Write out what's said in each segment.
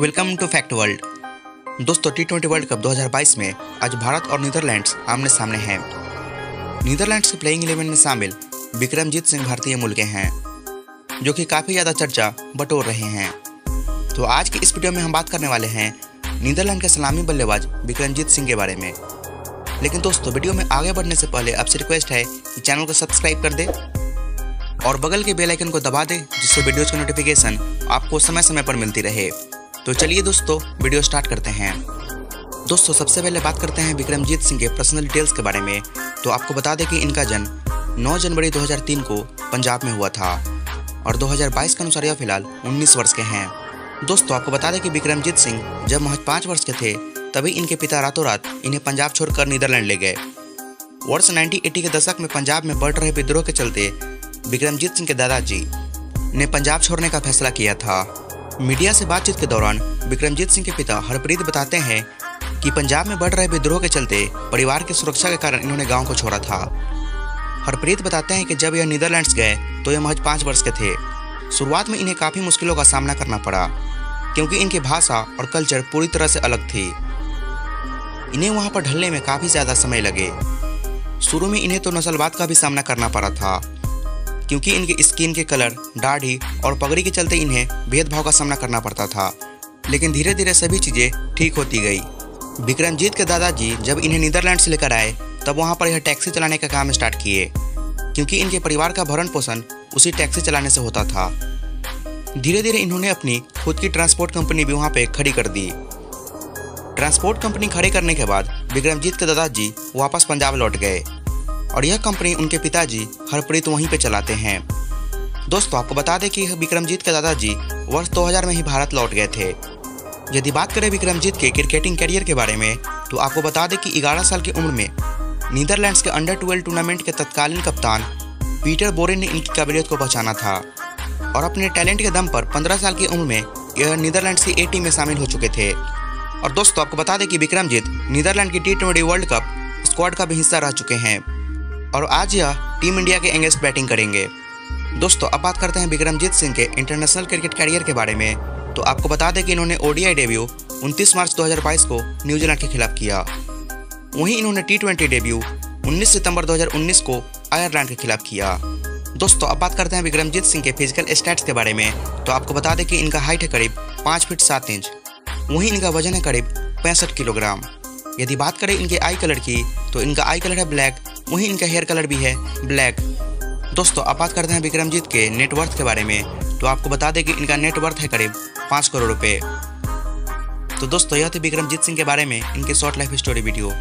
Welcome to fact world. दोस्तों, T20 world cup 2022 में आज भारत और नीदरलैंड्स आमने सामने हैं। नीदरलैंड्स के प्लेइंग 11 में शामिल विक्रमजीत सिंह भारतीय मूल के हैं, जो कि काफ़ी ज़्यादा चर्चा बटोर रहे हैं। तो आज के इस वीडियो में हम बात करने वाले हैं नीदरलैंड के सलामी बल्लेबाज विक्रमजीत सिंह के बारे में। लेकिन दोस्तों, वीडियो में आगे बढ़ने से पहले आपसे रिक्वेस्ट है कि चैनल को सब्सक्राइब कर दे और बगल के बेल आइकन को दबा दे, जिससे वीडियोज़ की नोटिफिकेशन आपको समय समय पर मिलती रहे। तो चलिए दोस्तों, वीडियो स्टार्ट करते हैं। दोस्तों, सबसे पहले बात करते हैं विक्रमजीत सिंह के पर्सनल डिटेल्स के बारे में। तो आपको बता दें कि इनका जन्म 9 जनवरी 2003 को पंजाब में हुआ था और 2022 के अनुसार यह फिलहाल 19 वर्ष के हैं। दोस्तों, आपको बता दें कि विक्रमजीत सिंह जब महज 5 वर्ष के थे तभी इनके पिता रातों रात इन्हें पंजाब छोड़कर नीदरलैंड ले गए। वर्ष 1980 के दशक में पंजाब में बढ़ रहे विद्रोह के चलते विक्रमजीत सिंह के दादाजी ने पंजाब छोड़ने का फैसला किया था। मीडिया से बातचीत के दौरान विक्रमजीत सिंह के पिता हरप्रीत बताते हैं कि पंजाब में बढ़ रहे विद्रोह के चलते परिवार की सुरक्षा के कारण इन्होंने गांव को छोड़ा था। हरप्रीत बताते हैं कि जब यह नीदरलैंड्स गए तो यह महज 5 वर्ष के थे। शुरुआत में इन्हें काफ़ी मुश्किलों का सामना करना पड़ा, क्योंकि इनकी भाषा और कल्चर पूरी तरह से अलग थी। इन्हें वहाँ पर ढलने में काफ़ी ज़्यादा समय लगे। शुरू में इन्हें तो नस्लवाद का भी सामना करना पड़ा था, क्योंकि इनके स्किन के कलर, दाढ़ी और पगड़ी के चलते इन्हें भेदभाव का सामना करना पड़ता था। लेकिन धीरे धीरे सभी चीज़ें ठीक होती गई। विक्रमजीत के दादाजी जब इन्हें नीदरलैंड से लेकर आए तब वहां पर यह टैक्सी चलाने का काम स्टार्ट किए, क्योंकि इनके परिवार का भरण पोषण उसी टैक्सी चलाने से होता था। धीरे धीरे इन्होंने अपनी खुद की ट्रांसपोर्ट कंपनी भी वहाँ पर खड़ी कर दी। ट्रांसपोर्ट कंपनी खड़े करने के बाद विक्रमजीत के दादाजी वापस पंजाब लौट गए और यह कंपनी उनके पिताजी हरप्रीत वहीं पे चलाते हैं। दोस्तों, आपको बता दें कि विक्रमजीत के दादाजी वर्ष 2000 में ही भारत लौट गए थे। यदि बात करें विक्रमजीत के क्रिकेटिंग करियर के बारे में, तो आपको बता दें कि 11 साल की उम्र में नीदरलैंड्स के अंडर-12 टूर्नामेंट के तत्कालीन कप्तान पीटर बोरेन ने इनकी काबिलियत को पहचाना था और अपने टैलेंट के दम पर 15 साल की उम्र में यह नीदरलैंड्स की A टीम में शामिल हो चुके थे। और दोस्तों, आपको बता दें कि विक्रमजीत नीदरलैंड की T20 वर्ल्ड कप स्क्वाड का भी हिस्सा रह चुके हैं और आज यह टीम इंडिया के अगेंस्ट बैटिंग करेंगे। दोस्तों, अब बात करते हैं विक्रमजीत सिंह के इंटरनेशनल क्रिकेट करियर के बारे में। तो आपको बता दें कि इन्होंने ODI डेब्यू 29 मार्च 2022 को न्यूजीलैंड के खिलाफ किया। वहीं इन्होंने T20 डेब्यू 19 सितंबर 2019 को आयरलैंड के खिलाफ किया। दोस्तों, अब बात करते हैं विक्रमजीत सिंह के फिजिकल स्टैट्स के बारे में। तो आपको बता दें कि इनका हाइट है करीब 5 फीट 7 इंच, वहीं इनका वजन है करीब 65 किलोग्राम। यदि बात करें इनके आई कलर की, तो इनका आई कलर है ब्लैक, वहीं इनका हेयर कलर भी है ब्लैक। दोस्तों, अब बात करते हैं विक्रमजीत के नेटवर्थ के बारे में। तो आपको बता दें कि इनका नेटवर्थ है करीब 5 करोड़ रुपए। तो दोस्तों, यह थे विक्रमजीत सिंह के बारे में इनके शॉर्ट लाइफ स्टोरी वीडियो।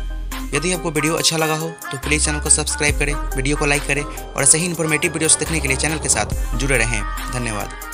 यदि आपको वीडियो अच्छा लगा हो तो प्लीज़ चैनल को सब्सक्राइब करें, वीडियो को लाइक करें और ऐसे ही इन्फॉर्मेटिव वीडियोस देखने के लिए चैनल के साथ जुड़े रहें। धन्यवाद।